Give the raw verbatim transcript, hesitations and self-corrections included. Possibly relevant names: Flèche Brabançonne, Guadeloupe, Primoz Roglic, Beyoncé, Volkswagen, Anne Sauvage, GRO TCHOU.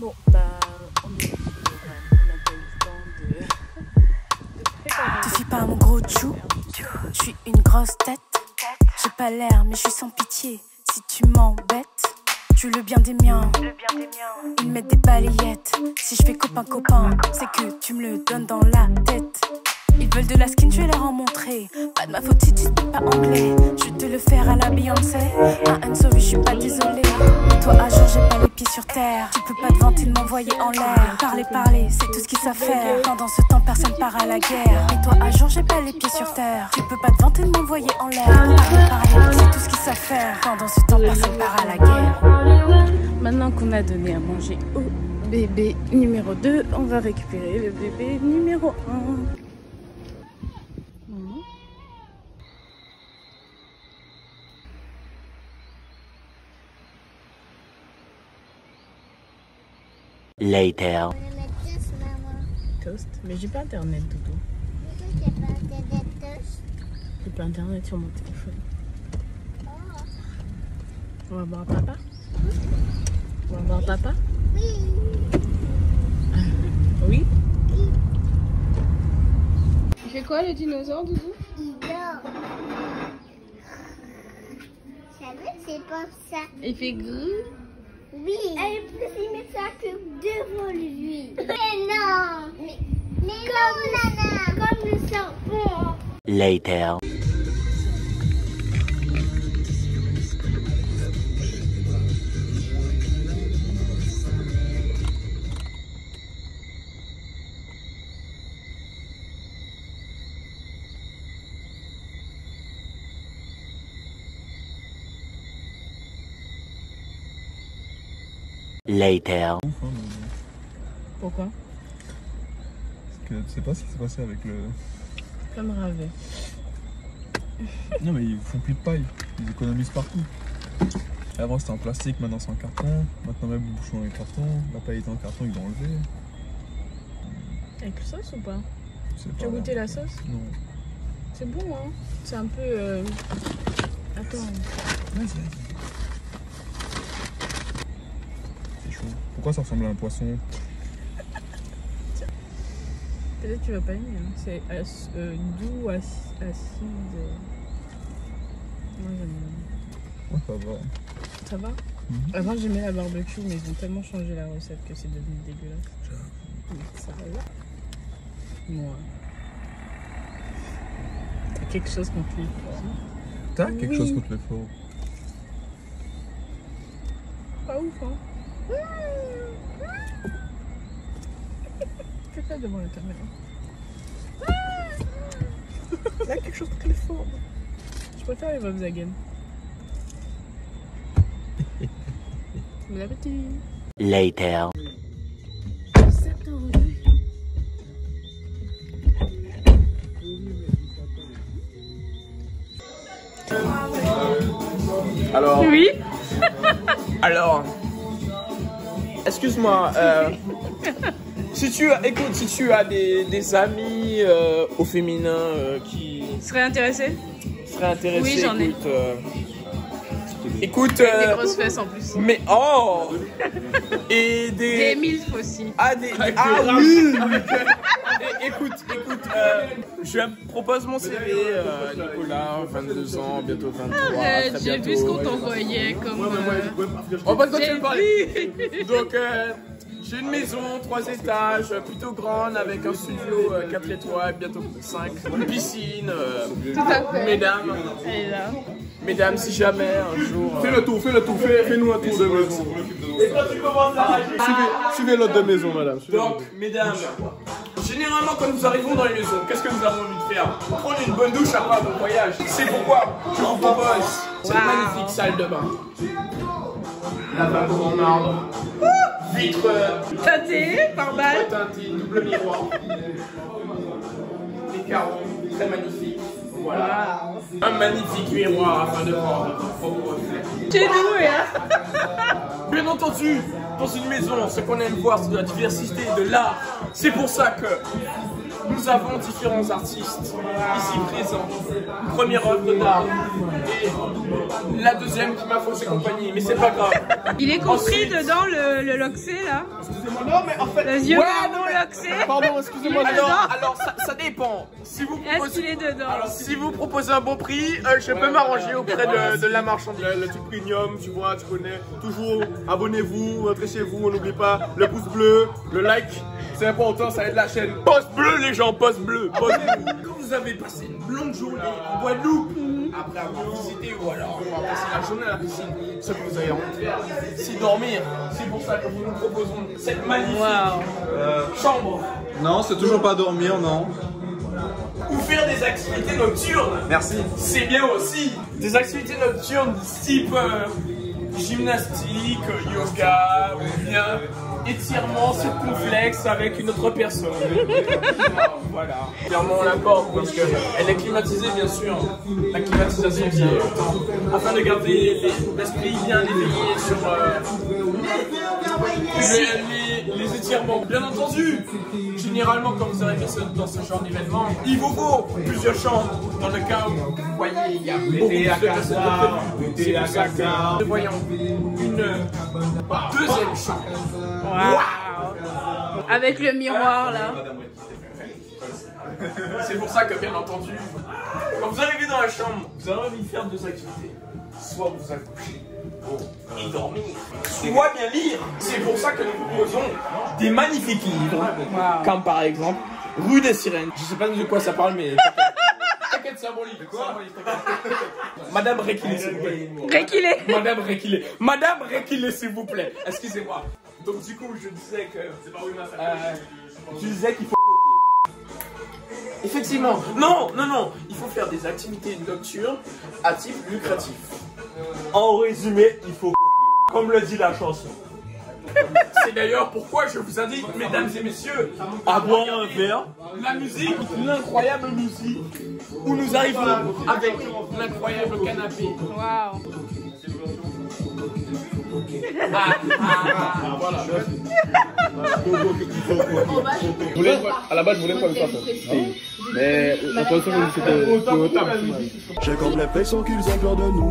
Bon, bah, on a eu le temps de préparer. Te fie pas à mon gros tchou, je suis une grosse tête. J'ai pas l'air, mais je suis sans pitié. Si tu m'embêtes, tu le bien des miens. Ils mettent des balayettes. Si je fais copain-copain, c'est que tu me le donnes dans la tête. Ils veulent de la skin, je vais leur en montrer. Pas de ma faute si tu speaks pas anglais. Je vais te le faire à la Beyoncé. À Anne Sauvage, je suis pas désolée. Toi, à jour, j'ai pas les pieds sur terre. Tu peux pas te vanter de m'envoyer en l'air. Parler, parler, c'est tout ce qu'ils savent faire. Pendant ce temps, personne part à la guerre. Et toi, à jour, j'ai pas les pieds sur terre. Tu peux pas te vanter de m'envoyer en l'air. Parler, parler, c'est tout ce qu'ils savent faire. Pendant ce temps, personne part à la guerre. Maintenant qu'on a donné à manger au bébé numéro deux, on va récupérer le bébé numéro un. Later. Toast? Mais j'ai pas internet, Doudou. Pourquoi t'as pas internet, Toast? J'ai pas internet sur mon téléphone. Oh. On va voir papa? Oui. On va voir papa? Oui. Oui? Oui. Il fait quoi le dinosaure, Doudou? Il dort. Ça veut, c'est pas ça. Il fait gris? Oui. Elle peut mettre sa queue devant lui. Mais non. Mais, mais comme non, nana. Comme le serpent. Later. Later. Pourquoi? Parce que tu sais pas ce qui s'est passé avec le... Comme Ravé. Non mais ils font plus de paille, ils économisent partout. Avant c'était en plastique, maintenant c'est en carton. Maintenant même le bouchon est en carton, la paille est en carton, ils l'ont enlevé. Avec la sauce ou pas? Tu as goûté la sauce? Non. C'est bon hein? C'est un peu... Euh... Attends. Vas-y, vas-y. Pourquoi ça ressemble à un poisson? Peut-être que tu vas pas aimer, hein. C'est euh, doux, ac acide. Moi j'aime bien. Ouais, ça va. Ça va? Mm-hmm. Avant j'aimais la barbecue, mais ils ont tellement changé la recette que c'est devenu dégueulasse. J'avoue. Ça va. Moi. T'as quelque chose contre les faux. T'as quelque oui. chose contre les faux. Pas ouf, hein? Fais pas devant la caméra. Là, quelque chose de très fort. Je préfère les Volkswagen. Bon appétit. Later. Alors. Oui. Alors. Excuse-moi, euh, si tu as, écoute, si tu as des, des amis euh, au féminin euh, qui seraient intéressés, seraient intéressés, oui j'en ai. Euh, écoute, avec euh, des grosses fesses en plus. Mais oh, et des, des milfs aussi. Ah des, des ah oui. Écoute, écoute, euh, je propose mon C V, euh, Nicolas, vingt-deux ans, bientôt vingt-trois. Arrête, j'ai vu ce qu'on t'envoyait comme... Euh... En fait, toi, tu me parlais. Donc, euh, j'ai une maison, trois étages, plutôt grande, avec un studio euh, quatre étoiles, bientôt cinq, une piscine. Euh, Tout à fait. Mesdames, Et là. mesdames, si jamais un jour... Euh... Fais le tour, fais le tour, fais-nous un tour de maison. Et toi, tu commences à rager. Ah. Suivez l'autre de maison, madame. Donc, mesdames... Généralement, quand nous arrivons dans les maisons, qu'est-ce que nous avons envie de faire? Prendre une bonne douche avant mon voyage. C'est pourquoi je vous propose cette wow. magnifique salle de bain. La bague en marbre, vitre teintée par balle, teintée, double miroir, les carreaux très magnifiques. Voilà, wow. Un magnifique miroir afin de voir notre propre reflet. T'es doué, hein? Bien entendu, dans une maison, ce qu'on aime voir, c'est de la diversité, de l'art. C'est pour ça que nous avons différents artistes ici présents. Première œuvre d'art, la deuxième qui m'a faussé compagnie, mais c'est pas grave. Il est compris ensuite, dedans le, le loxé là. Excusez-moi, non mais en fait... Les yeux ouais, non, mais... loxé. Pardon, excusez-moi, non, alors ça, ça dépend. Si vous proposez... Est-ce qu'il est dedans? Alors si vous proposez un bon prix, euh, je ouais, peux m'arranger auprès ouais, de, de la marchandise. Le, le truc premium, tu vois, tu connais. Toujours, abonnez-vous, rentrez chez vous, on n'oublie pas le pouce bleu, le like, c'est important, ça aide la chaîne. Poste bleu les gens, poste bleu. Quand vous avez passé une longue journée en Guadeloupe, après avoir visité ou alors on va passer la journée à la piscine, ce que vous avez envie de faire, c'est dormir. C'est pour ça que nous nous proposons cette magnifique wow. euh, chambre. Non, c'est toujours pas dormir, non. Ou faire des activités nocturnes. Merci. C'est bien aussi. Des activités nocturnes type euh, gymnastique, yoga, ou bien étirement circonflexe avec une autre personne. Voilà. Clairement on la porte parce qu'elle est climatisée bien sûr. La climatisation qui est afin de garder l'esprit bien éveillé sur euh, les, les étirements. Bien entendu, généralement quand vous arrivez dans ce genre d'événement, il vous vaut plusieurs chambres dans le cas où vous voyez il y a beaucoup de personnes prévues. C'est pour ça que nous voyons une deuxième chambre. Wow. Avec le miroir là. C'est pour ça que bien entendu, quand vous arrivez dans la chambre, vous avez envie de faire deux activités. Soit vous accouchez et dormir, soit bien lire. C'est pour ça que nous proposons des magnifiques livres, wow. Comme par exemple Rue des Sirènes. Je sais pas de quoi ça parle mais... T'inquiète, c'est un bon livre. Quoi Madame Réquilé, s'il vous plaît. Réquilé. Madame Réquilé. Madame Réquilé, s'il vous plaît. Excusez-moi. Donc du coup, je disais que... C'est pas où il m'a fait. Je disais qu'il faut... Effectivement. Non, non, non. Il faut faire des activités nocturnes à type lucratif. En résumé, il faut... Comme le dit la chanson. C'est d'ailleurs pourquoi je vous indique, mesdames et messieurs, à boire un verre, la musique, l'incroyable musique, où nous arrivons avec l'incroyable canapé. Wow. Ah, ah, voilà. À la base, je voulais pas le faire. Mais attention, c'était au table. J'ai comme l'impression qu'ils ont peur de nous.